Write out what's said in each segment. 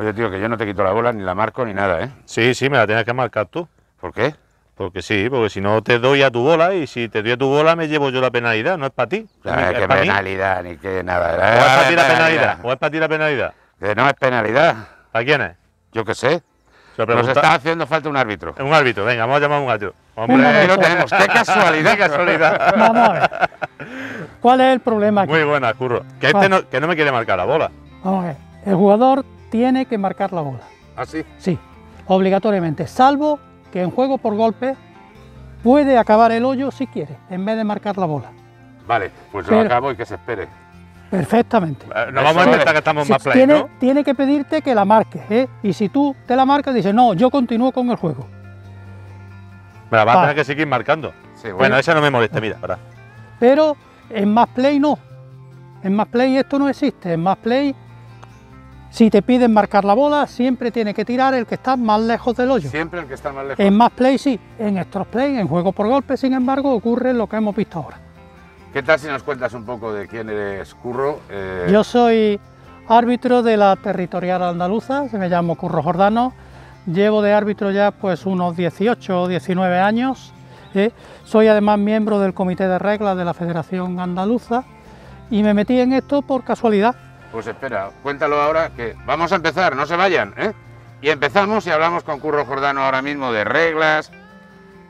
Oye, tío, que yo no te quito la bola, ni la marco, ni nada, ¿eh? Sí, sí, me la tienes que marcar tú. ¿Por qué? Porque sí, porque si no te doy a tu bola, y si te doy a tu bola me llevo yo la penalidad, no es para ti. No es que penalidad, ni que nada. ¿O es para ti la penalidad? ¿O es para ti la penalidad? Que no es penalidad. ¿Para quién es? Yo qué sé. Nos está haciendo falta un árbitro. Un árbitro, venga, vamos a llamar a un árbitro. Hombre, lo tenemos. ¡Qué casualidad! ¡Qué casualidad! Vamos. ¿Cuál es el problema aquí? Muy buena, Curro. Que este no, que no me quiere marcar la bola. Vamos a ver. El jugador tiene que marcar la bola. ¿Ah, sí? Sí, obligatoriamente. Salvo que en juego por golpe puede acabar el hoyo si quiere, en vez de marcar la bola. Vale, pues lo acabo y que se espere. Perfectamente. No vamos a inventar que estamos más play, ¿no? Tiene que pedirte que la marques, ¿eh? Y si tú te la marcas, dices, no, yo continúo con el juego. Me la vas a tener que seguir marcando. Sí, bueno, esa no me molesta, mira, para. Pero en más play no. En más play esto no existe. En más play, si te piden marcar la bola, siempre tiene que tirar el que está más lejos del hoyo. Siempre el que está más lejos. En más play sí. En extra play, en juego por golpe, sin embargo, ocurre lo que hemos visto ahora. ¿Qué tal si nos cuentas un poco de quién eres, Curro? Yo soy árbitro de la territorial andaluza, me llamo Curro Jordano, llevo de árbitro ya pues unos 18 o 19 años, soy además miembro del comité de reglas de la Federación Andaluza y me metí en esto por casualidad. Pues espera, cuéntalo ahora que vamos a empezar, no se vayan, ¿eh? Y empezamos y hablamos con Curro Jordano ahora mismo de reglas,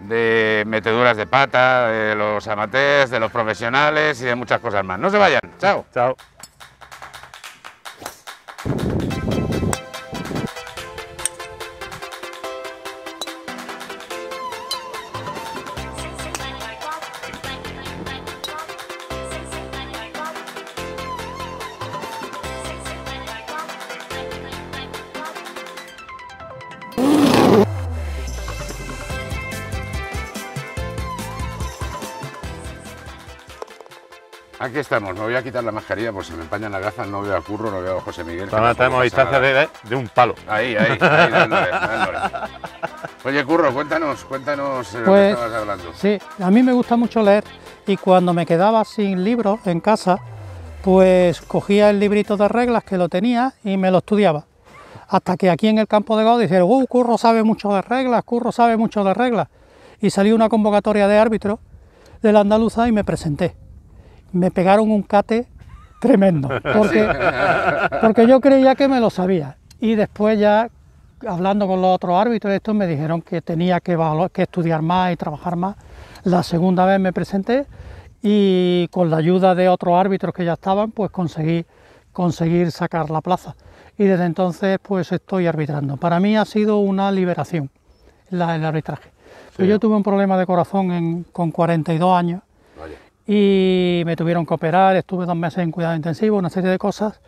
de meteduras de pata, de los amateurs, de los profesionales y de muchas cosas más. No se vayan, chao. Chao. Aquí estamos, me voy a quitar la mascarilla porque se me empañan las gafas, no veo a Curro, no veo a José Miguel. Ahora estamos a distancia de un palo. Ahí, dándole. Oye, Curro, cuéntanos pues, lo que estabas hablando. Sí, a mí me gusta mucho leer y cuando me quedaba sin libros en casa, pues cogía el librito de reglas que lo tenía y me lo estudiaba. Hasta que aquí en el campo de golf dijeron, Curro sabe mucho de reglas, Curro sabe mucho de reglas. Y salió una convocatoria de árbitros de la andaluza y me presenté. Me pegaron un cate tremendo, porque yo creía que me lo sabía. Y después ya, hablando con los otros árbitros, estos me dijeron que tenía que estudiar más y trabajar más. La segunda vez me presenté y con la ayuda de otros árbitros que ya estaban, pues conseguí sacar la plaza. Y desde entonces pues estoy arbitrando. Para mí ha sido una liberación el arbitraje. Sí. Pues yo tuve un problema de corazón con 42 años. Y me tuvieron que operar, estuve 2 meses en cuidado intensivo, una serie de cosas,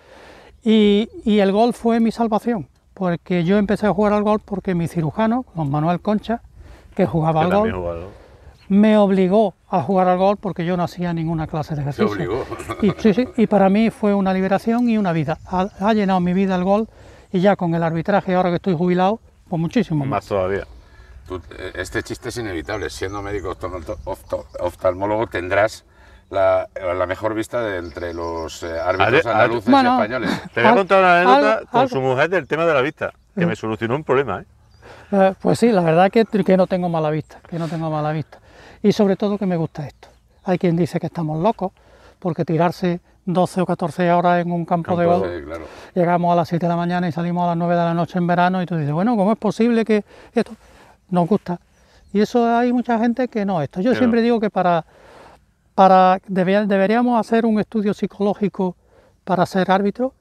y el golf fue mi salvación, porque yo empecé a jugar al golf porque mi cirujano, don Manuel Concha, que jugaba al golf, me obligó a jugar al golf porque yo no hacía ninguna clase de ejercicio. ¿Te obligó? Y para mí fue una liberación y una vida, ha llenado mi vida el golf, y ya con el arbitraje, ahora que estoy jubilado, pues muchísimo más. Más todavía. Este chiste es inevitable, siendo médico oftalmólogo tendrás la mejor vista de entre los árbitros andaluces y españoles. Te voy a contar una anécdota con su mujer del tema de la vista, que me solucionó un problema, ¿eh? Pues sí, la verdad es que no tengo mala vista, y sobre todo que me gusta esto. Hay quien dice que estamos locos, porque tirarse 12 o 14 horas en un campo de golf, claro. Llegamos a las 7 de la mañana y salimos a las 9 de la noche en verano, y tú dices, bueno, ¿cómo es posible que esto nos gusta? Y eso hay mucha gente que no esto. Yo siempre digo que deberíamos hacer un estudio psicológico para ser árbitro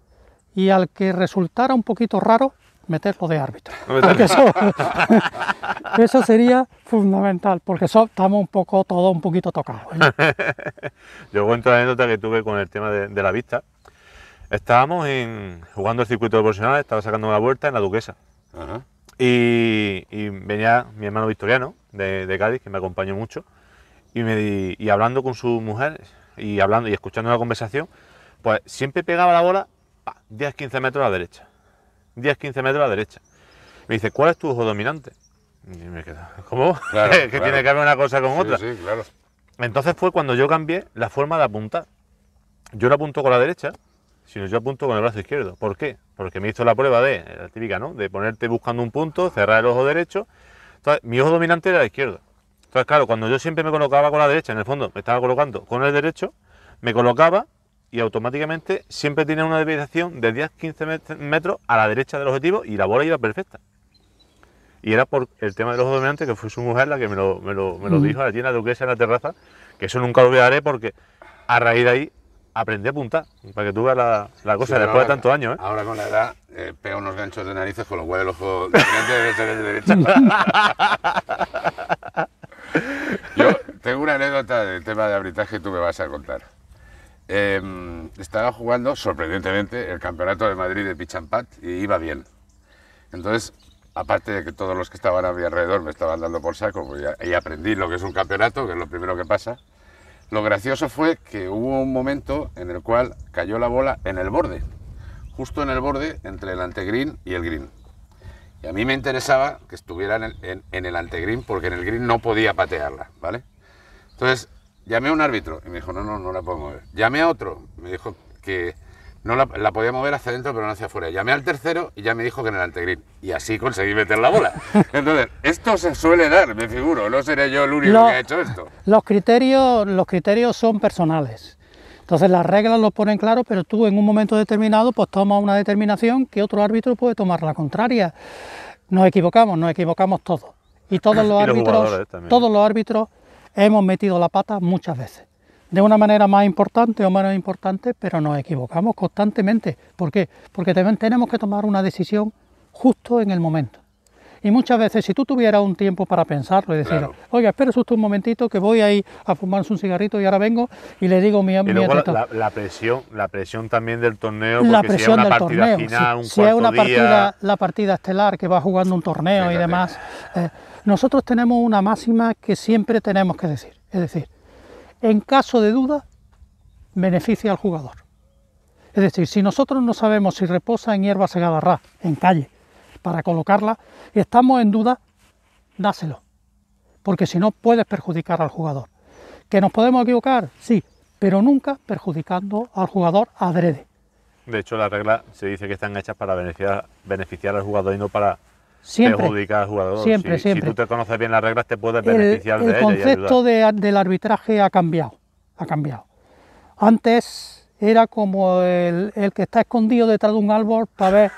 y al que resultara un poquito raro, meterlo de árbitro. No, porque eso sería fundamental, porque estamos todos un poquito tocados, ¿eh? Yo cuento la anécdota que tuve con el tema de la vista. Estábamos jugando el circuito de profesionales, estaba sacando una vuelta en la Duquesa. Ajá. Y venía mi hermano Victoriano de Cádiz, que me acompañó mucho, y hablando con su mujer y escuchando la conversación, pues siempre pegaba la bola 10-15 metros a la derecha. 10-15 metros a la derecha. Me dice, ¿cuál es tu ojo dominante? Y me quedo, ¿cómo? Claro, que claro. Tiene que haber una cosa con otra. Sí, claro. Entonces fue cuando yo cambié la forma de apuntar. Yo la apunto con la derecha, sino yo apunto con el brazo izquierdo. ¿Por qué? Porque me hizo la prueba de, la típica, ¿no? De ponerte buscando un punto, cerrar el ojo derecho. Entonces, mi ojo dominante era el izquierdo. Entonces, claro, cuando yo siempre me colocaba con la derecha, en el fondo me estaba colocando con el derecho, me colocaba y automáticamente siempre tenía una desviación de 10-15 metros a la derecha del objetivo y la bola iba perfecta. Y era por el tema del ojo dominante, que fue su mujer la que me lo dijo allí en la duquesa, en la terraza, que eso nunca lo olvidaré porque a raíz de ahí aprendí a apuntar, para que tú veas la cosa, sí, después ahora, de tantos años. Ahora con la edad pega unos ganchos de narices con los huevos del ojo de derecha. Yo tengo una anécdota del tema de arbitraje que tú me vas a contar. Estaba jugando, sorprendentemente, el campeonato de Madrid de pitch and putt y iba bien. Entonces, aparte de que todos los que estaban a mi alrededor me estaban dando por saco, pues ahí aprendí lo que es un campeonato, que es lo primero que pasa. Lo gracioso fue que hubo un momento en el cual cayó la bola en el borde, justo en el borde entre el antegreen y el green. Y a mí me interesaba que estuviera en el antegreen, porque en el green no podía patearla, ¿vale? Entonces llamé a un árbitro y me dijo, no la puedo mover. Llamé a otro, me dijo que no la podía mover hacia adentro pero no hacia afuera. Llamé al tercero y ya me dijo que en el antegreen. Y así conseguí meter la bola. Entonces, esto se suele dar, me figuro. No seré yo el único que ha hecho esto. Los criterios son personales. Entonces, las reglas lo ponen claro, pero tú en un momento determinado pues tomas una determinación que otro árbitro puede tomar la contraria. Nos equivocamos todos. Y todos los árbitros hemos metido la pata muchas veces. De una manera más importante o menos importante, pero nos equivocamos constantemente. ¿Por qué? Porque tenemos que tomar una decisión justo en el momento. Y muchas veces, si tú tuvieras un tiempo para pensarlo y decir, claro, oiga, espera justo un momentito que voy a ir a fumarse un cigarrito y ahora vengo y le digo mi atleta. La presión también del torneo, porque la presión si es una partida torneo, final, si es una partida, la partida estelar que va jugando un torneo, fíjate, y demás. Nosotros tenemos una máxima que siempre tenemos que decir, es decir, en caso de duda, beneficia al jugador. Es decir, si nosotros no sabemos si reposa en hierba segada ras, en calle, para colocarla, y estamos en duda, dáselo. Porque si no, puedes perjudicar al jugador. ¿Que nos podemos equivocar? Sí, pero nunca perjudicando al jugador adrede. De hecho, las reglas se dice que están hechas para beneficiar al jugador y no para... Siempre, perjudicar al jugador. Siempre, siempre. Si tú te conoces bien las reglas, te puedes beneficiar de ellas. El concepto del arbitraje ha cambiado, Antes era como el que está escondido detrás de un árbol para ver,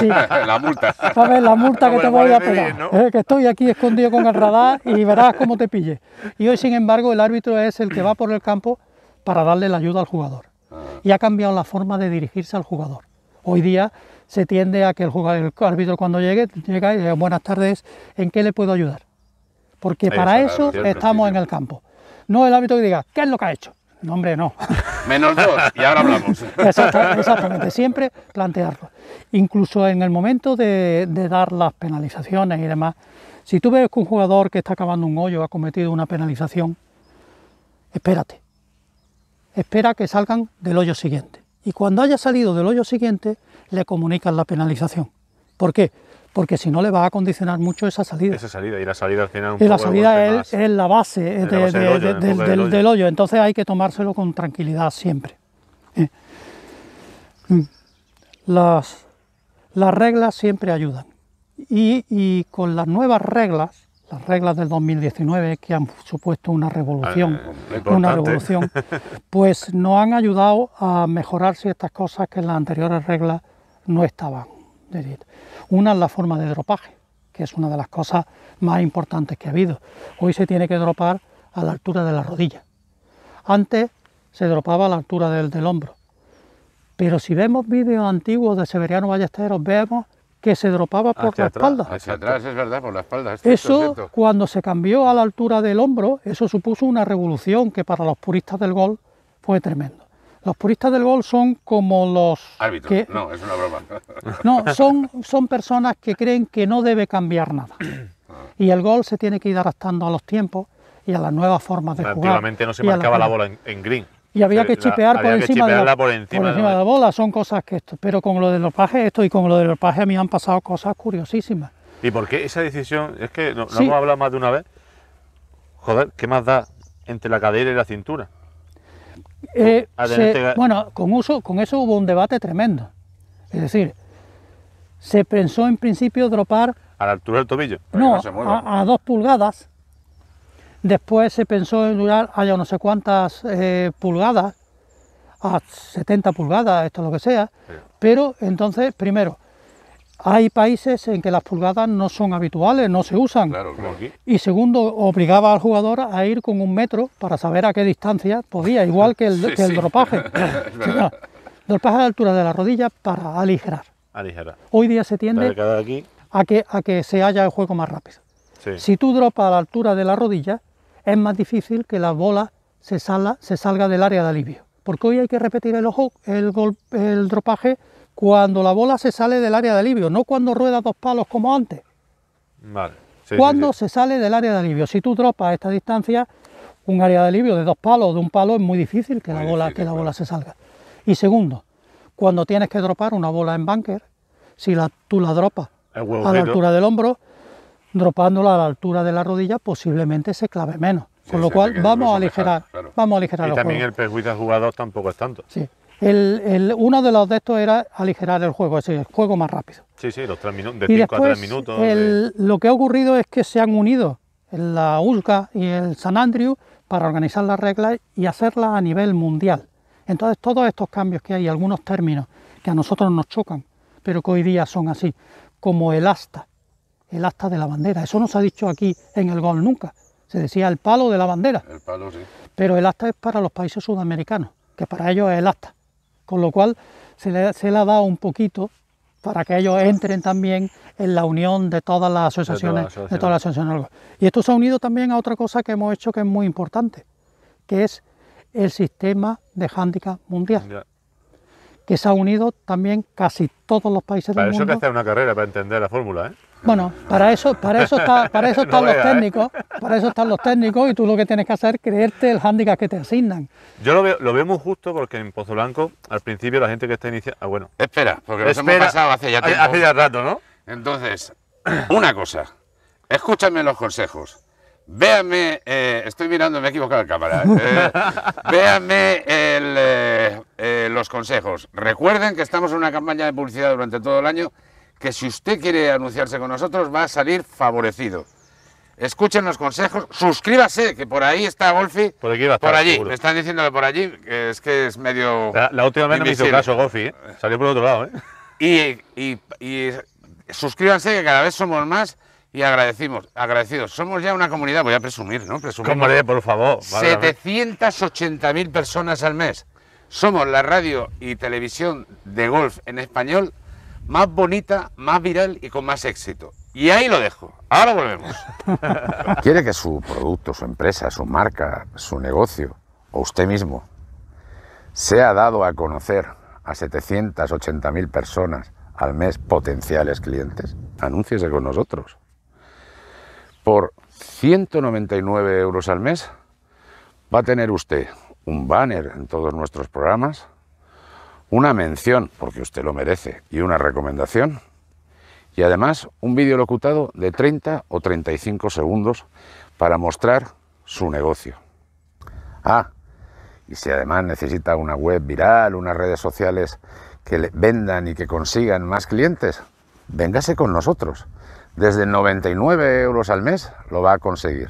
sí, la multa. Para ver la multa que te voy a pegar. Bien, ¿no? Que estoy aquí escondido con el radar y verás cómo te pille. Y hoy, sin embargo, el árbitro es el que va por el campo para darle la ayuda al jugador. Y ha cambiado la forma de dirigirse al jugador. Hoy día se tiende a que el árbitro cuando llega y dice, buenas tardes, ¿en qué le puedo ayudar? Porque para eso estamos en el campo. No el árbitro que diga, ¿qué es lo que ha hecho? No, hombre, no. -2 y ahora hablamos. Exactamente, siempre plantearlo. Incluso en el momento de dar las penalizaciones y demás, si tú ves que un jugador que está cavando un hoyo ha cometido una penalización, espérate. Espera que salgan del hoyo siguiente. Y cuando haya salido del hoyo siguiente, le comunican la penalización. ¿Por qué? Porque si no le va a condicionar mucho esa salida. Esa salida, y la salida al final... Y la salida es la base del hoyo, entonces hay que tomárselo con tranquilidad siempre. Las reglas siempre ayudan. Y con las nuevas reglas, las reglas del 2019, que han supuesto una revolución, pues nos han ayudado a mejorar ciertas cosas que en las anteriores reglas no estaban. Es decir, una es la forma de dropaje, que es una de las cosas más importantes que ha habido. Hoy se tiene que dropar a la altura de la rodilla. Antes se dropaba a la altura del hombro. Pero si vemos vídeos antiguos de Severiano Ballesteros, vemos que se dropaba por la espalda. Hacia atrás, es verdad, por la espalda. Eso, cuando se cambió a la altura del hombro, eso supuso una revolución que para los puristas del golf fue tremendo. Los puristas del golf son como los... Árbitros, que, no, es una broma. No, son personas que creen que no debe cambiar nada. Y el golf se tiene que ir adaptando a los tiempos y a las nuevas formas de jugar. Antiguamente no se marcaba la bola en green. Y había que chipear por encima de la bola, son cosas que esto. Pero con lo del dropaje a mí han pasado cosas curiosísimas. ¿Y por qué esa decisión? Es que lo hemos hablado más de una vez. Joder, ¿qué más da entre la cadera y la cintura? Bueno, con eso hubo un debate tremendo. Es decir, se pensó en principio dropar... ¿A la altura del tobillo? No, a 2 pulgadas. Después se pensó en durar a ya no sé cuántas pulgadas, a 70 pulgadas, esto lo que sea. Sí. Pero entonces, primero, hay países en que las pulgadas no son habituales, no se usan. Claro, como aquí. Y segundo, obligaba al jugador a ir con 1 metro para saber a qué distancia podía, igual que el, el dropaje. Sí, no, dropaje a la altura de la rodilla para aligerar. Aligerar. Hoy día se tiende a que se haya el juego más rápido. Sí. Si tú dropas a la altura de la rodilla, es más difícil que la bola se salga del área de alivio. Porque hoy hay que repetir el dropaje cuando la bola se sale del área de alivio, no cuando rueda 2 palos como antes. Vale. Sí, cuando se sale del área de alivio. Si tú dropas a esta distancia, un área de alivio de 2 palos o de 1 palo es muy difícil que la bola se salga. Y segundo, cuando tienes que dropar una bola en bunker, si tú la dropas a la altura del hombro, dropándola a la altura de la rodilla posiblemente se clave menos. Sí, con lo cual vamos a aligerar, claro. Y también el perjuicio al jugador tampoco es tanto. Sí. Uno de los de estos era aligerar el juego, es decir, el juego más rápido. Sí, sí, los 3 minutos, de 5 a 3 minutos. Lo que ha ocurrido es que se han unido la USGA y el San Andrews para organizar las reglas y hacerlas a nivel mundial. Entonces todos estos cambios que hay, algunos términos que a nosotros nos chocan, pero que hoy día son así, como el asta de la bandera. Eso no se ha dicho aquí en el golf nunca, se decía el palo de la bandera. El palo, sí. Pero el asta es para los países sudamericanos, que para ellos es el asta. Con lo cual se le ha dado un poquito para que ellos entren también en la unión de todas las asociaciones. Y esto se ha unido también a otra cosa que hemos hecho que es muy importante, que es el sistema de hándicap mundial. Ya. Que se ha unido también casi todos los países del mundo. Para eso que hacer una carrera, para entender la fórmula, ¿eh? Bueno, para eso están los técnicos, y tú lo que tienes que hacer es creerte el hándicap que te asignan. Yo lo veo muy justo, porque en Pozoblanco, al principio, la gente que está iniciando... Espera, porque nos hemos pasado hace ya tiempo. Hace ya rato, ¿no? Entonces, una cosa, escúchame los consejos. Véanme, estoy mirando, me he equivocado de cámara. Véanme los consejos. Recuerden que estamos en una campaña de publicidad durante todo el año, que si usted quiere anunciarse con nosotros va a salir favorecido. Escuchen los consejos, suscríbase, que por ahí está Golfi. Por aquí va a estar, por allí, seguro. Me están diciéndolo por allí, que es medio... La última vez no me hizo caso Golfi, ¿eh? Salió por otro lado, ¿eh? Y suscríbanse, que cada vez somos más y agradecidos. Somos ya una comunidad, voy a presumir, ¿no? Presumimos, por favor. 780.000 personas al mes. Somos la radio y televisión de golf en español más bonita, más viral y con más éxito. Y ahí lo dejo. Ahora volvemos. ¿Quiere que su producto, su empresa, su marca, su negocio o usted mismo sea dado a conocer a 780.000 personas al mes, potenciales clientes? Anúnciese con nosotros. Por 199 euros al mes va a tener usted un banner en todos nuestros programas, una mención, porque usted lo merece, y una recomendación, y además un vídeo locutado de 30 o 35 segundos para mostrar su negocio. Ah, y si además necesita una web viral, unas redes sociales que le vendan y que consigan más clientes, véngase con nosotros. Desde 99 euros al mes lo va a conseguir.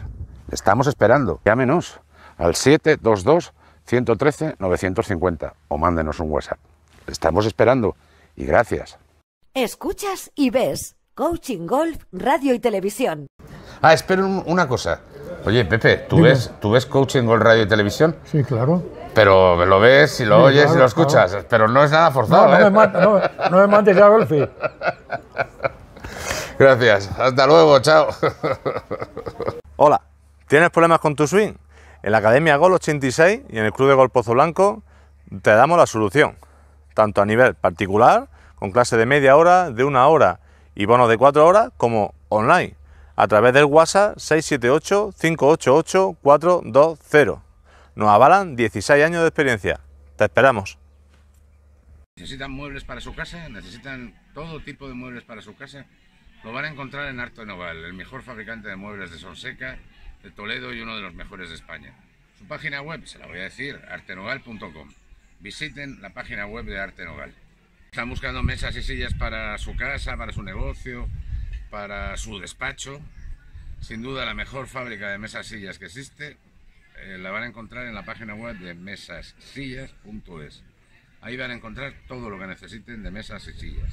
Le estamos esperando. Llámenos al 722 113 950 o mándenos un WhatsApp. Estamos esperando y gracias. Escuchas y ves Coaching Golf Radio y Televisión. Ah, espera una cosa. Oye, Pepe, ¿tú ves Coaching Golf Radio y Televisión? Sí, claro. Pero lo ves y lo oyes, claro, y lo escuchas, claro. Pero no es nada forzado. No, no me mandes ya, Golfi. Gracias. Hasta luego, chao. Hola, ¿tienes problemas con tu swing? En la Academia Gol 86 y en el Club de Gol Pozoblanco te damos la solución, tanto a nivel particular, con clase de media hora, de 1 hora y bonos de 4 horas, como online, a través del WhatsApp 678-588-420. Nos avalan 16 años de experiencia. Te esperamos. ¿Necesitan muebles para su casa? ¿Necesitan todo tipo de muebles para su casa? Lo van a encontrar en Arte Nogal, el mejor fabricante de muebles de Sonseca, de Toledo y uno de los mejores de España. Su página web, se la voy a decir, artenogal.com. Visiten la página web de Arte Nogal. Están buscando mesas y sillas para su casa, para su negocio, para su despacho. Sin duda la mejor fábrica de mesas y sillas que existe la van a encontrar en la página web de mesasillas.es. Ahí van a encontrar todo lo que necesiten de mesas y sillas.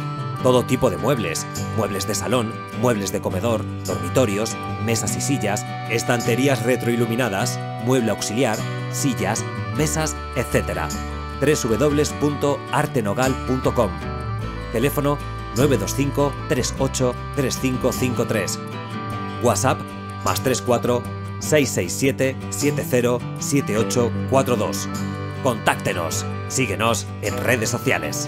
Todo tipo de muebles, muebles de salón, muebles de comedor, dormitorios, mesas y sillas, estanterías retroiluminadas, mueble auxiliar, sillas, mesas, etc. www.artenogal.com. Teléfono 925 38 3553. WhatsApp +34 667 707842. Contáctenos. Síguenos en redes sociales.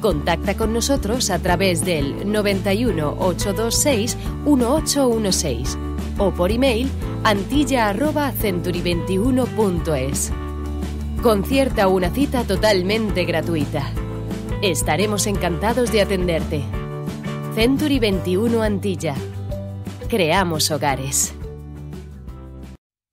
Contacta con nosotros a través del 91 826 1816 o por email antilla@century21.es. Concierta una cita totalmente gratuita. Estaremos encantados de atenderte. Century 21 Antilla. Creamos hogares.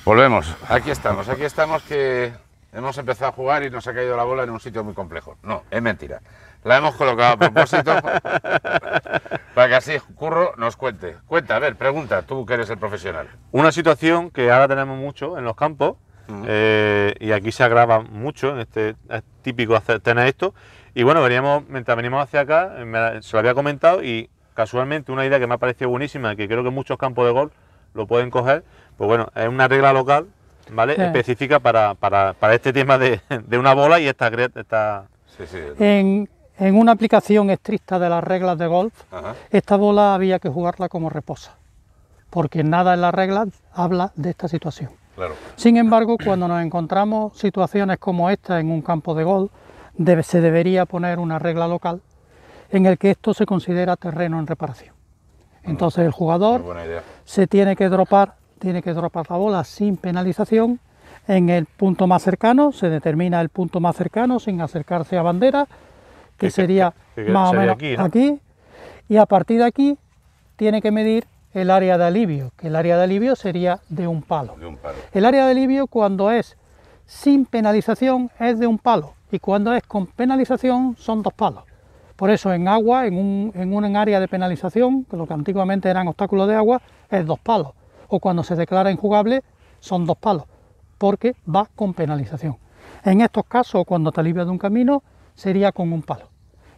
Volvemos. Aquí estamos que hemos empezado a jugar y nos ha caído la bola en un sitio muy complejo. No, es mentira. La hemos colocado a propósito para que así Curro nos cuente. Cuenta, a ver, pregunta, tú que eres el profesional. Una situación que ahora tenemos mucho en los campos, y aquí se agrava mucho, en este es típico tener esto. Y bueno, mientras veníamos hacia acá, se lo había comentado y casualmente una idea que me ha parecido buenísima, que creo que muchos campos de golf lo pueden coger, pues bueno, es una regla local, ¿vale? Sí. Específica para este tema de una bola y esta sí, sí, en una aplicación estricta de las reglas de golf, ajá, esta bola había que jugarla como reposa, porque nada en las reglas habla de esta situación. Claro. Sin embargo, cuando nos encontramos situaciones como esta en un campo de golf, se debería poner una regla local en el que esto se considera terreno en reparación. Entonces el jugador se tiene que dropar la bola sin penalización en el punto más cercano, se determina el punto más cercano sin acercarse a bandera, que sería más o menos aquí, ¿no? Aquí, y a partir de aquí tiene que medir el área de alivio, que el área de alivio sería de un palo. El área de alivio cuando es sin penalización es de un palo, y cuando es con penalización son dos palos. Por eso en agua, en un área de penalización, que lo que antiguamente eran obstáculos de agua, es dos palos. O cuando se declara injugable, son dos palos, porque va con penalización. En estos casos, cuando te alivias de un camino, sería con un palo.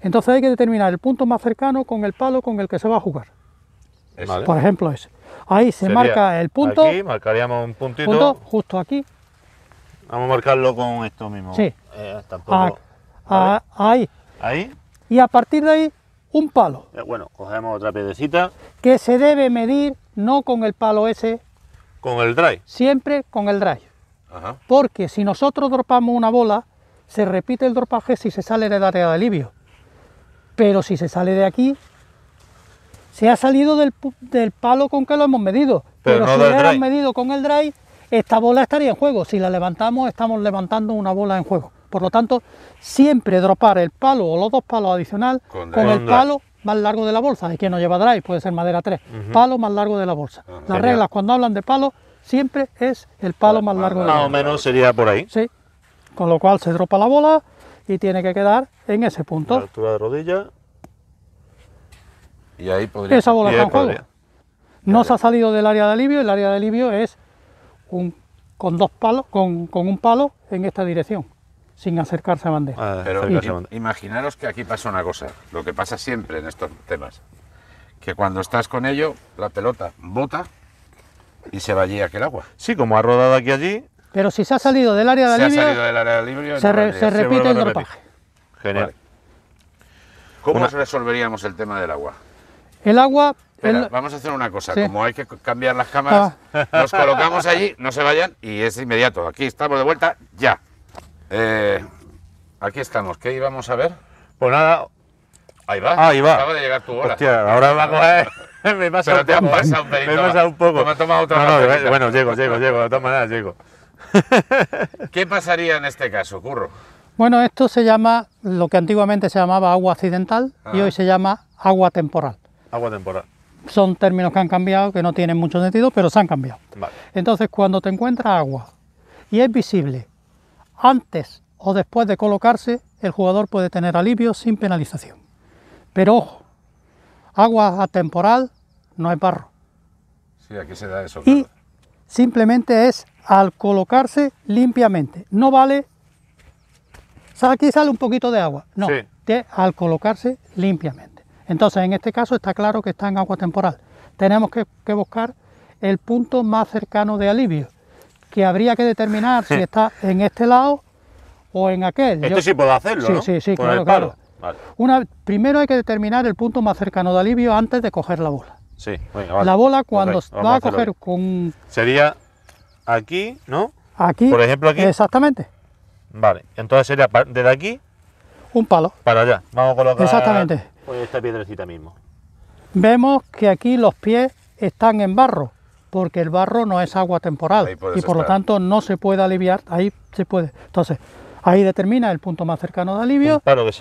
Entonces hay que determinar el punto más cercano con el palo con el que se va a jugar. Vale. Por ejemplo, ese. Ahí se marca el punto. Aquí marcaríamos un puntito. Justo aquí. Vamos a marcarlo con esto mismo. Sí. Ahí. Ahí. Y a partir de ahí, un palo. Bueno, cogemos otra piedrecita. Que se debe medir, no con el palo ese. Con el drive. Siempre con el drive. Ajá. Porque si nosotros dropamos una bola, se repite el dropaje si se sale del área de alivio. Pero si se sale de aquí, se ha salido del palo con que lo hemos medido. Pero no si lo hemos medido con el drive, esta bola estaría en juego. Si la levantamos, estamos levantando una bola en juego. Por lo tanto, siempre dropar el palo o los dos palos adicional con el palo más largo de la bolsa. Aquí no lleva drive, puede ser madera 3. Palo más largo de la bolsa. Las reglas cuando hablan de palo, siempre es el palo más largo de la bolsa. Más o menos sería por ahí. Sí. Con lo cual se dropa la bola y tiene que quedar en ese punto. La altura de rodilla. Y ahí podría... Esa bola está en juego. No se ha salido del área de alivio. El área de alivio es con un palo en esta dirección, sin acercarse a bandera. Imaginaros que aquí pasa una cosa, lo que pasa siempre en estos temas, que cuando estás con ello, la pelota bota y se va allí a aquel agua. Sí, como ha rodado aquí allí. Pero si se ha salido del área de alivio, se repite el dropaje. Genial. Vale. ¿Cómo resolveríamos el tema del agua? El agua... Espera, vamos a hacer una cosa, sí. Como hay que cambiar las cámaras, nos colocamos allí, no se vayan, y es inmediato. Aquí estamos de vuelta, ya. Aquí estamos, ¿qué íbamos a ver? Pues nada, ahí va, acaba de llegar tu bola. Hostia, ahora va a coger, me pasa un poco. Pero te has pasado un pelito. Me he pasado un poco. Me ha tomado otra vez. Bueno, llego, de todas maneras llego. ¿Qué pasaría en este caso, Curro? Bueno, esto se llama, lo que antiguamente se llamaba agua accidental, y hoy se llama agua temporal. Agua temporal. Son términos que han cambiado, que no tienen mucho sentido, pero se han cambiado. Vale. Entonces, cuando te encuentras agua y es visible, antes o después de colocarse, el jugador puede tener alivio sin penalización. Pero ojo, agua atemporal no es barro. Sí, aquí se da eso. Y simplemente es al colocarse limpiamente. No vale, aquí sale un poquito de agua. No, sí, al colocarse limpiamente. Entonces, en este caso está claro que está en agua temporal. Tenemos que buscar el punto más cercano de alivio, que habría que determinar si está en este lado o en aquel. Esto sí puedo hacerlo, sí, ¿no? Sí, por claro, el palo. Claro. Vale. Primero hay que determinar el punto más cercano de alivio antes de coger la bola. Sí, venga, vale. La bola cuando va a coger con... Sería aquí, ¿no? Aquí, por ejemplo, aquí. Exactamente. Vale, entonces sería desde aquí... Un palo. Para allá. Vamos a colocar... Exactamente. Pues esta piedrecita mismo. Vemos que aquí los pies están en barro, porque el barro no es agua temporal y por lo tanto no se puede aliviar, ahí se puede. Entonces, ahí determina el punto más cercano de alivio. Claro, que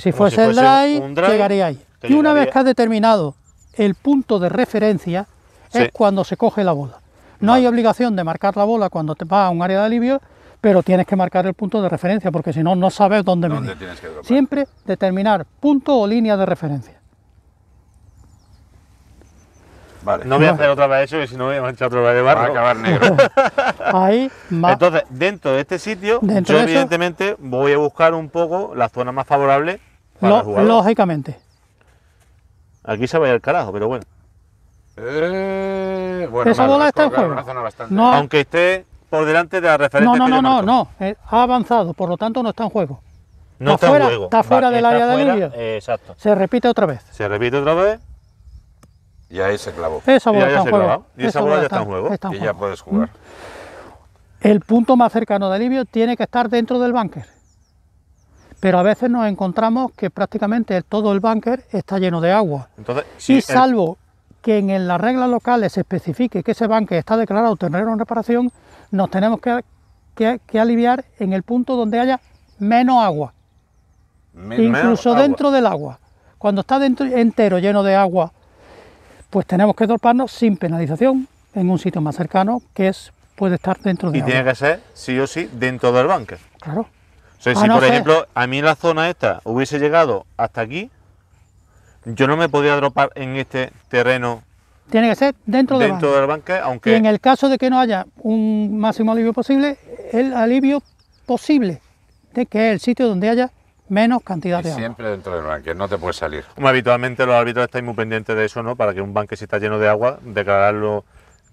si fuese, el drive, llegaría ahí. Y una vez que has determinado el punto de referencia, es cuando se coge la bola. No hay obligación de marcar la bola cuando te vas a un área de alivio, pero tienes que marcar el punto de referencia, porque si no, no sabes dónde medir. Siempre determinar punto o línea de referencia. Vale. No voy a hacer otra vez eso, que si no voy a manchar otra vez de barro. Va a acabar negro. Ahí va. Entonces, dentro de este sitio, yo evidentemente voy a buscar un poco la zona más favorable para jugar. Lógicamente. Aquí se va a ir al carajo, pero bueno. Esa bola está en juego. No. Aunque esté por delante de la referencia. No, ha avanzado, por lo tanto no está en juego. No está fuera, juego. Está fuera del área de alivio. Exacto. Se repite otra vez. Se repite otra vez. Y ahí se clavó. Esa bola está en juego. Y esa bola ya está en juego. Y ya puedes jugar. El punto más cercano de alivio tiene que estar dentro del búnker. Pero a veces nos encontramos que prácticamente todo el búnker está lleno de agua. Entonces, y salvo que en las reglas locales se especifique que ese búnker está declarado terreno en reparación, nos tenemos que aliviar en el punto donde haya menos agua. Incluso dentro del agua. Cuando está dentro entero lleno de agua, pues tenemos que droparnos sin penalización en un sitio más cercano que es puede estar dentro de agua. Y tiene que ser sí o sí dentro del búnker. Claro. O sea, si por ejemplo a mí la zona esta hubiese llegado hasta aquí, yo no me podía dropar en este terreno. Tiene que ser dentro del búnker, aunque... Y en el caso de que no haya un máximo alivio posible, el alivio posible de que es el sitio donde haya menos cantidad de agua. Siempre dentro del búnker, no te puedes salir. Como habitualmente los árbitros estáis muy pendientes de eso, ¿no? Para que un búnker si está lleno de agua, declararlo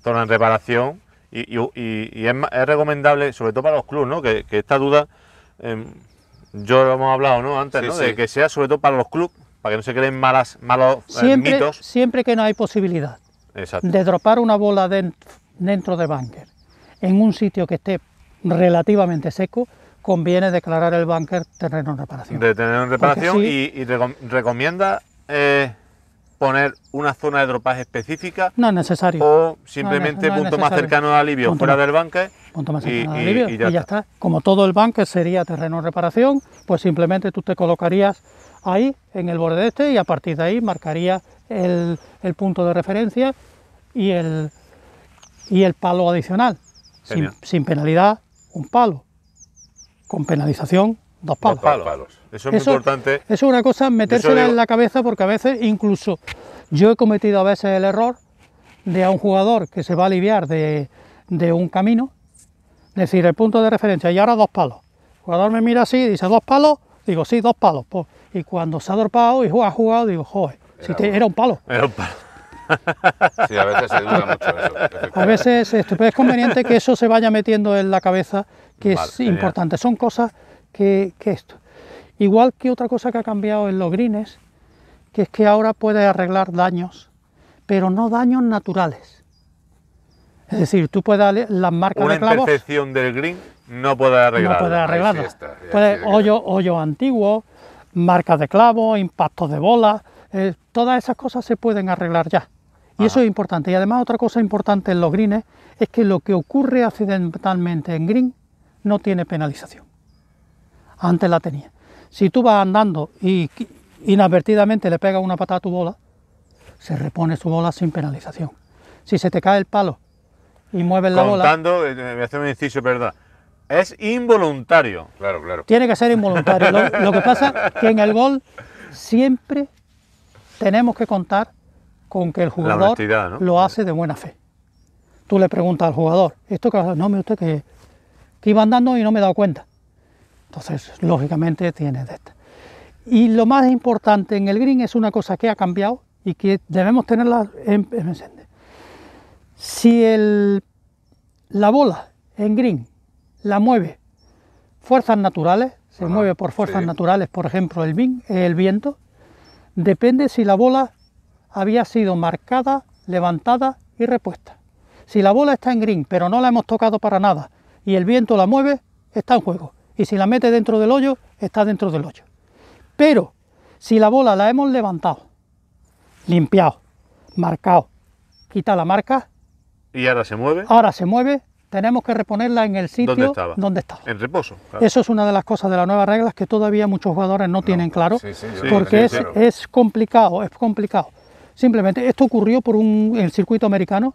zona en reparación. Y es recomendable, sobre todo para los clubes, ¿no? Que esta duda, yo lo hemos hablado, ¿no? Antes, sí, ¿no? Sí. De que sea sobre todo para los clubes, para que no se creen malos mitos. Siempre que no hay posibilidad. Exacto. De dropar una bola dentro de búnker en un sitio que esté relativamente seco, conviene declarar el búnker terreno en reparación. De terreno en reparación. Sí. Y recomienda poner una zona de dropaje específica. No es necesario. O simplemente no es punto más cercano al alivio fuera del búnker. Punto más cercano al alivio y ya está. Como todo el búnker sería terreno en reparación, pues simplemente tú te colocarías ahí en el borde este y a partir de ahí marcarías el punto de referencia y el palo adicional, sin penalidad, un palo, con penalización, dos palos. Eso es muy importante. Eso es una cosa, metérsela en la cabeza, porque a veces, incluso yo he cometido a veces el error de a un jugador que se va a aliviar de un camino, decir el punto de referencia y ahora dos palos. El jugador me mira así y dice dos palos, digo sí, dos palos, pues, y cuando se ha dropado y ha jugado, digo joder. Era un palo. Era un palo. Sí, a veces se duda mucho eso. A veces es conveniente que eso se vaya metiendo en la cabeza, que vale, es importante. Genial. Son cosas que esto. Igual que otra cosa que ha cambiado en los greens, que es que ahora puedes arreglar daños, pero no daños naturales. Es decir, tú puedes las marcas de clavos. Una imperfección del green no puedes arreglarla. No puedes arreglarla. Sí está, puedes hoyos antiguos, marcas de clavos, impactos de bolas. Todas esas cosas se pueden arreglar ya. Y Ajá. Eso es importante. Y además otra cosa importante en los greens es que lo que ocurre accidentalmente en green no tiene penalización. Antes la tenía. Si tú vas andando y inadvertidamente le pegas una patada a tu bola, se repone su bola sin penalización. Si se te cae el palo y mueves la bola... Voy a hacer un inciso, ¿verdad? Es involuntario. Claro, claro. Tiene que ser involuntario. Lo que pasa es que en el golf siempre... tenemos que contar con que el jugador ¿no? lo hace de buena fe. Tú le preguntas al jugador, esto que no, mire usted que iba andando y no me he dado cuenta. Entonces, lógicamente, tienes de esta. Y lo más importante en el green es una cosa que ha cambiado y que debemos tenerla en mente. Si la bola en green la mueve fuerzas naturales, se mueve por fuerzas naturales, por ejemplo, el viento, depende si la bola había sido marcada, levantada y repuesta. Si la bola está en green, pero no la hemos tocado para nada, y el viento la mueve, está en juego. Y si la mete dentro del hoyo, está dentro del hoyo. Pero si la bola la hemos levantado, limpiado, marcado, quita la marca... ¿Y ahora se mueve? Ahora se mueve, tenemos que reponerla en el sitio donde estaba. En reposo. Claro. Eso es una de las cosas de las nuevas reglas que todavía muchos jugadores no tienen claro, porque es complicado, es complicado. Simplemente esto ocurrió por el circuito americano,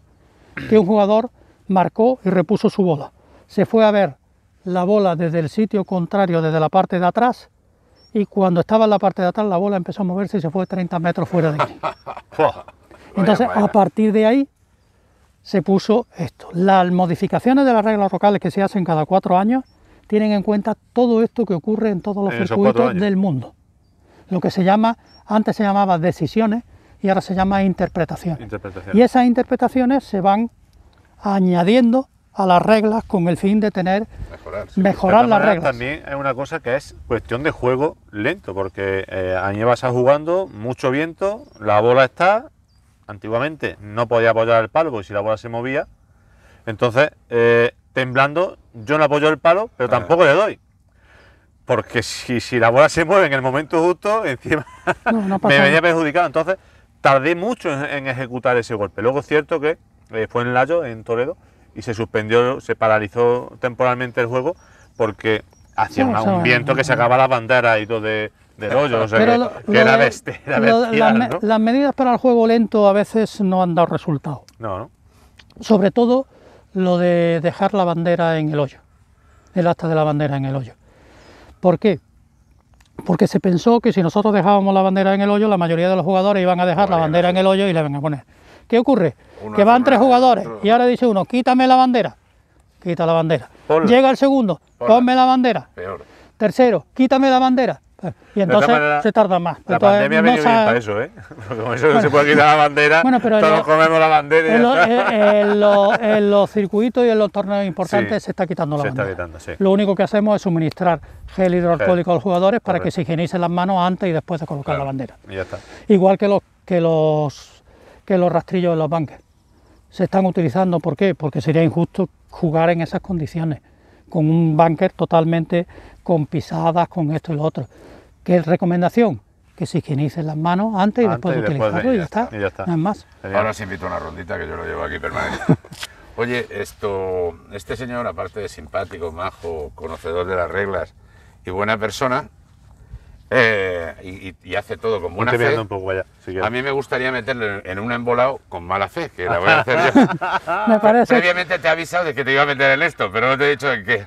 que un jugador marcó y repuso su bola. Se fue a ver la bola desde el sitio contrario, desde la parte de atrás, y cuando estaba en la parte de atrás la bola empezó a moverse y se fue 30 metros fuera de aquí. Entonces, a partir de ahí, se puso esto. Las modificaciones de las reglas locales que se hacen cada 4 años tienen en cuenta todo esto que ocurre en todos los circuitos del mundo. Lo que se llama, antes se llamaba decisiones y ahora se llama interpretaciones. Y esas interpretaciones se van añadiendo a las reglas con el fin de tener mejorar. Sí. Mejorar las reglas. También es una cosa que es cuestión de juego lento, porque Añevas está jugando, mucho viento, la bola está, antiguamente no podía apoyar el palo porque si la bola se movía, entonces temblando yo no apoyo el palo, pero tampoco le doy. Porque si la bola se mueve en el momento justo, encima no me venía perjudicado. Entonces tardé mucho en ejecutar ese golpe. Luego es cierto que fue en Layo, en Toledo, y se suspendió, se paralizó temporalmente el juego porque hacía un viento que sacaba la bandera y todo del hoyo. O sea, que era bestial, ¿no? Las medidas para el juego lento a veces no han dado resultado. No. Sobre todo lo de dejar la bandera en el hoyo, el asta de la bandera en el hoyo. ¿Por qué? Porque se pensó que si nosotros dejábamos la bandera en el hoyo, la mayoría de los jugadores iban a dejar la bandera en el hoyo y la iban a poner. ¿Qué ocurre? Que van tres jugadores y ahora dice uno, quítame la bandera, quita la bandera. Llega el segundo, ponme la bandera. Tercero, quítame la bandera. Y entonces se tarda más. La pandemia ha venido bien para eso, ¿eh? Porque como eso no se puede quitar la bandera, todos comemos la bandera. En los circuitos y en los torneos importantes se está quitando la bandera. Lo único que hacemos es suministrar gel hidroalcohólico a los jugadores para que se higienicen las manos antes y después de colocar la bandera. Igual que los rastrillos en los banques. Se están utilizando, ¿por qué? Porque sería injusto jugar en esas condiciones, con un bunker totalmente con pisadas, con esto y lo otro. ¿Qué recomendación? Que se higienicen las manos antes y después de utilizarlo y ya está. No es más. Ahora os invito a una rondita que yo lo llevo aquí permanente. Oye, este señor, aparte de simpático, majo, conocedor de las reglas y buena persona, y hace todo con buena fe. A mí me gustaría meterle en un embolado con mala fe, que la voy a hacer yo. Me parece. Previamente te he avisado de que te iba a meter en esto, pero no te he dicho en qué.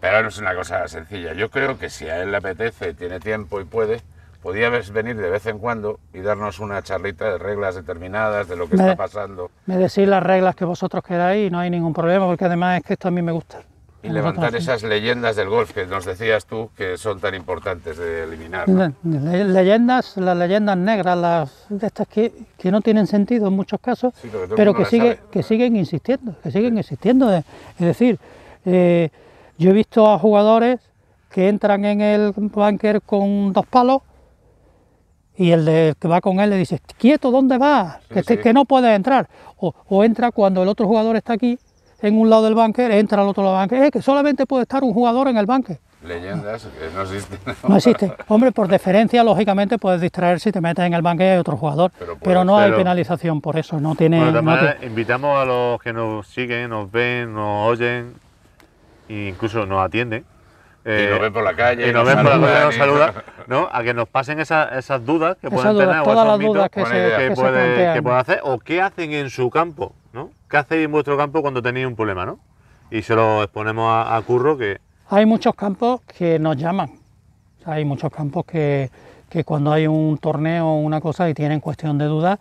Pero no es una cosa sencilla. Yo creo que si a él le apetece, tiene tiempo y puede, podía venir de vez en cuando y darnos una charlita de reglas determinadas, de lo que está pasando. Me decís las reglas que vosotros queráis y no hay ningún problema, porque además es que esto a mí me gusta. Y levantar esas leyendas del golf que nos decías tú que son tan importantes de eliminar, ¿no? Las leyendas negras, las de estas que no tienen sentido en muchos casos, sí, pero que siguen insistiendo, Es decir, yo he visto a jugadores que entran en el bunker con dos palos y el que va con él le dice, quieto, ¿dónde vas? Que no puedes entrar. O entra cuando el otro jugador está aquí, en un lado del bunker, entra al otro lado del bunker. Que solamente puede estar un jugador en el bunker. Leyendas que no existen. No existen. Hombre, por deferencia, lógicamente, puedes distraer si te metes en el bunker y hay otro jugador. Pero no hay penalización por eso. No tiene, bueno, invitamos a los que nos siguen, nos ven, nos oyen, e incluso nos atienden. Y nos ven por la calle. Y nos ven por la calle, nos saludan. ¿No? A que nos pasen esas dudas que pueden tener. Todas las dudas que pueden hacer o qué hacen en su campo. ¿No? ¿Qué hacéis en vuestro campo cuando tenéis un problema, ¿no? Y se lo exponemos a Curro que... Hay muchos campos que nos llaman. Hay muchos campos que cuando hay un torneo o una cosa y tienen cuestión de duda,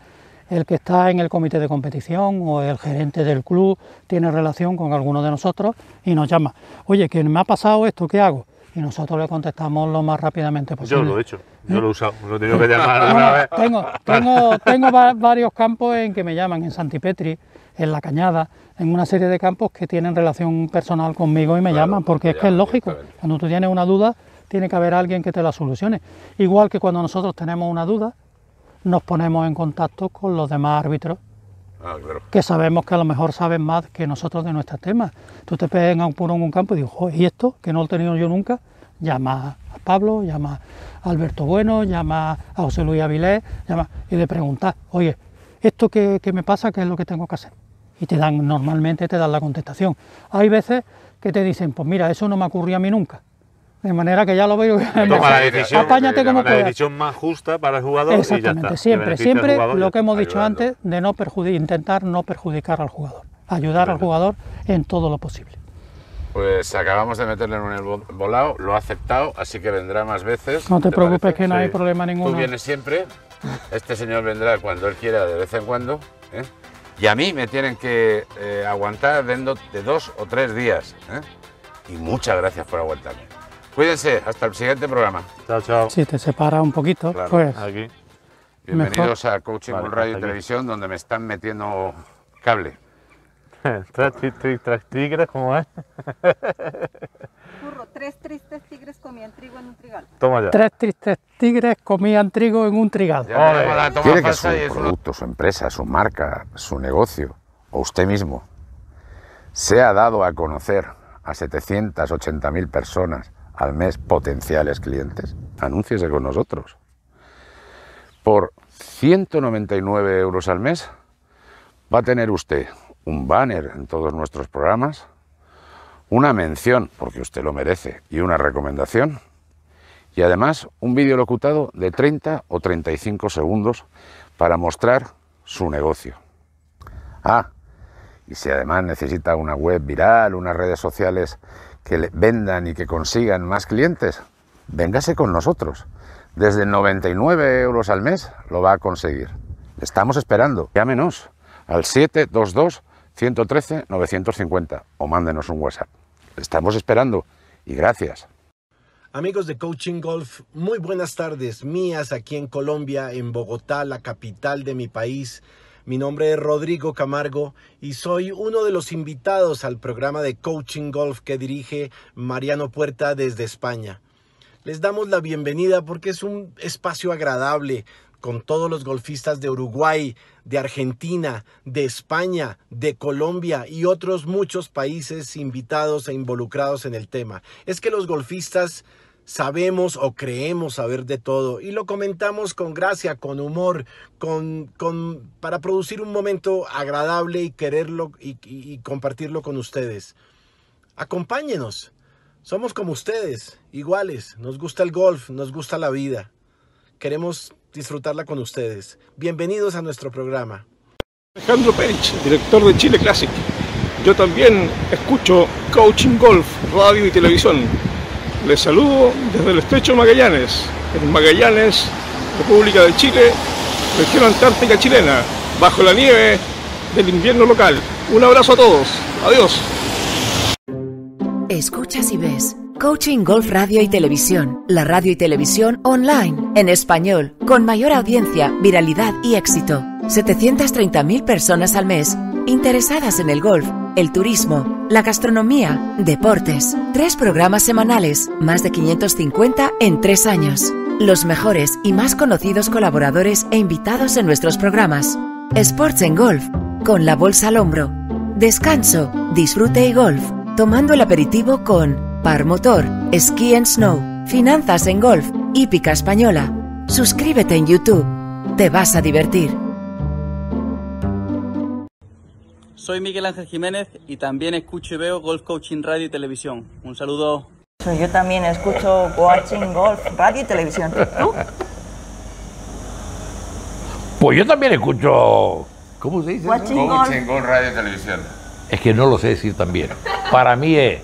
el que está en el comité de competición o el gerente del club tiene relación con alguno de nosotros y nos llama. Oye, que me ha pasado esto, ¿qué hago? Y nosotros le contestamos lo más rápidamente posible. Yo lo he hecho, yo lo he usado, lo he tenido que llamar alguna vez. Tengo varios campos en que me llaman, en Santipetri, en La Cañada, en una serie de campos que tienen relación personal conmigo y me llaman, porque es que es lógico, cuando tú tienes una duda, tiene que haber alguien que te la solucione. Igual que cuando nosotros tenemos una duda, nos ponemos en contacto con los demás árbitros, que sabemos que a lo mejor saben más que nosotros de nuestros temas. Tú te pegas por un campo y dices, ¿y esto? Que no lo he tenido yo nunca. Llama a Pablo, llama a Alberto Bueno, llama a José Luis Avilés, y le preguntas, oye, ¿esto que me pasa? ¿Qué es lo que tengo que hacer? Y te dan, normalmente te dan la contestación. Hay veces que te dicen, pues mira, eso no me ocurrió a mí nunca. De manera que ya lo veo. Toma la decisión, apáñate como puedas. La decisión más justa para el jugador. Exactamente, y ya está. Siempre lo que hemos dicho antes, de no intentar no perjudicar al jugador, ayudar al jugador en todo lo posible. Pues acabamos de meterle en un volado, lo ha aceptado, así que vendrá más veces. No te preocupes, que no hay problema ninguno. Tú vienes siempre, este señor vendrá cuando él quiera, de vez en cuando, ¿eh? Y a mí me tienen que aguantar dentro de 2 o 3 días, ¿eh? Y muchas gracias por aguantarme. Cuídense, hasta el siguiente programa. Chao, chao. Si te separa un poquito, claro, pues... Aquí. Bienvenidos a Coaching Golf Radio y Televisión, donde me están metiendo cable. ¿Tres tigres cómo es? Curro, tres tristes tigres comían trigo en un trigal. Toma ya. Tres tristes tigres comían trigo en un trigal. Quiere que su producto, su empresa, su marca, su negocio o usted mismo sea dado a conocer a 780.000 personas al mes, potenciales clientes, anúnciese con nosotros. Por 199 euros al mes va a tener usted un banner en todos nuestros programas, una mención, porque usted lo merece, y una recomendación, y además un vídeo locutado de 30 o 35 segundos para mostrar su negocio. Ah, y si además necesita una web viral, unas redes sociales que le vendan y que consigan más clientes, véngase con nosotros. Desde 99 euros al mes lo va a conseguir. Le estamos esperando. Llámenos al 722-113-950 o mándenos un WhatsApp. Le estamos esperando y gracias. Amigos de Coaching Golf, muy buenas tardes mías aquí en Colombia, en Bogotá, la capital de mi país. Mi nombre es Rodrigo Camargo y soy uno de los invitados al programa de Coaching Golf que dirige Mariano Puerta desde España. Les damos la bienvenida porque es un espacio agradable con todos los golfistas de Uruguay, de Argentina, de España, de Colombia y otros muchos países invitados e involucrados en el tema. Es que los golfistas sabemos o creemos saber de todo y lo comentamos con gracia, con humor, para producir un momento agradable y quererlo y compartirlo con ustedes. Acompáñenos, somos como ustedes, iguales, nos gusta el golf, nos gusta la vida, queremos disfrutarla con ustedes. Bienvenidos a nuestro programa. Alejandro Pech, director de Chile Classic. Yo también escucho Coaching Golf, radio y televisión. Les saludo desde el estrecho Magallanes, en Magallanes, República de Chile, región antártica chilena, bajo la nieve del invierno local. Un abrazo a todos. Adiós. Escuchas y ves Coaching Golf Radio y Televisión, la radio y televisión online, en español, con mayor audiencia, viralidad y éxito. 730.000 personas al mes interesadas en el golf, el turismo, la gastronomía, deportes. 3 programas semanales, más de 550 en 3 años. Los mejores y más conocidos colaboradores e invitados en nuestros programas. Sports en Golf, con la bolsa al hombro. Descanso, disfrute y golf, tomando el aperitivo con Par Motor, Ski and Snow, Finanzas en Golf, Hípica Española. Suscríbete en YouTube, te vas a divertir. Soy Miguel Ángel Jiménez y también escucho y veo Golf Coaching Radio y Televisión. Un saludo. Yo también escucho Coaching Golf Radio y Televisión. ¿Tú? Pues yo también escucho... ¿Cómo se dice? Coaching Golf Radio y Televisión. Es que no lo sé decir también. Para mí es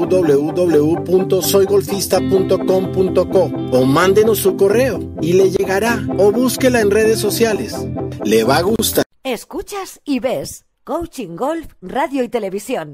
www.soygolfista.com.co, o mándenos su correo y le llegará, o búsquela en redes sociales. Le va a gustar. Escuchas y ves Coaching Golf Radio y Televisión.